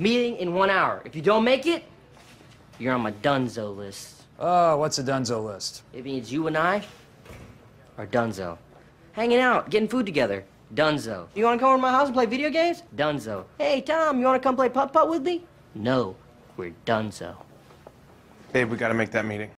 Meeting in 1 hour. If you don't make it, you're on my Dunzo list. Oh, what's a Dunzo list? It means you and I are Dunzo. Hanging out, getting food together. Dunzo. You want to come over to my house and play video games? Dunzo. Hey, Tom, you want to come play putt-putt with me? No, we're Dunzo. Babe, we got to make that meeting.